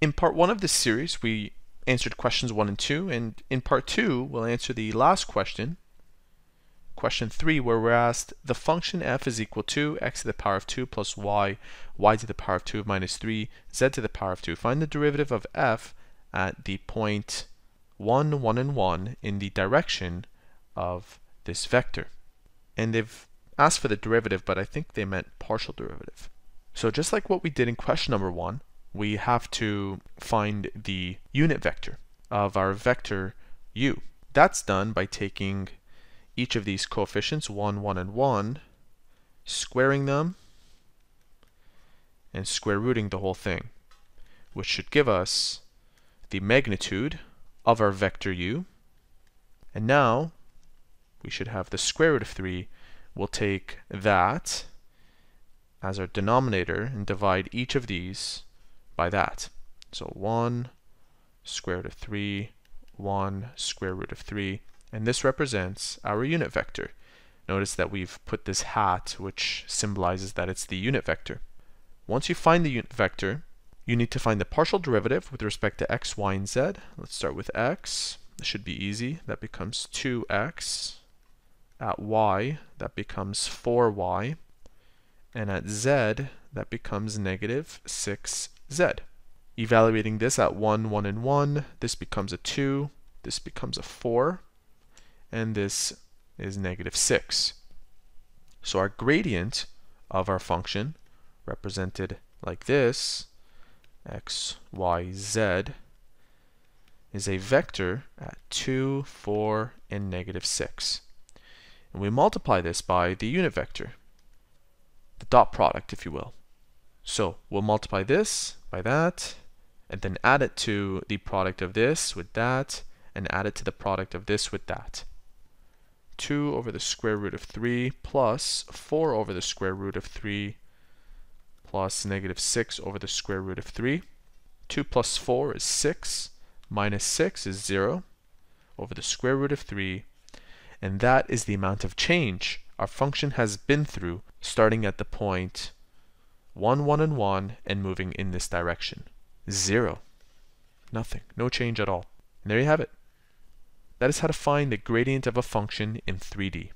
In part one of this series, we answered questions 1 and 2, and in part 2, we'll answer the last question, question 3, where we're asked the function f is equal to x to the power of 2 plus y to the power of 2 minus 3, z to the power of 2. Find the derivative of f at the point 1, 1, and 1 in the direction of this vector. And they've asked for the derivative, but I think they meant partial derivative. So just like what we did in question number 1, we have to find the unit vector of our vector u. That's done by taking each of these coefficients, 1, 1, and 1, squaring them, and square rooting the whole thing, which should give us the magnitude of our vector u. And now we should have the square root of 3. We'll take that as our denominator and divide each of these by that. So 1 square root of 3, 1 square root of 3, and this represents our unit vector. Notice that we've put this hat, which symbolizes that it's the unit vector. Once you find the unit vector, you need to find the partial derivative with respect to x, y, and z. Let's start with x. This should be easy. That becomes 2x. At y, that becomes 4y. And at z, that becomes negative 6z. Evaluating this at 1, 1, and 1, this becomes a 2, this becomes a 4, and this is negative 6. So our gradient of our function, represented like this, x, y, z, is a vector at 2, 4, and negative 6. And we multiply this by the unit vector, the dot product, if you will. So we'll multiply this by that, and then add it to the product of this with that, and add it to the product of this with that. 2 over the square root of 3 plus 4 over the square root of 3 plus negative 6 over the square root of 3. 2 plus 4 is 6, minus 6 is 0 over the square root of 3, and that is the amount of change our function has been through, starting at the point 1, 1, and 1, and moving in this direction. 0. Nothing. No change at all. And there you have it. That is how to find the gradient of a function in 3D.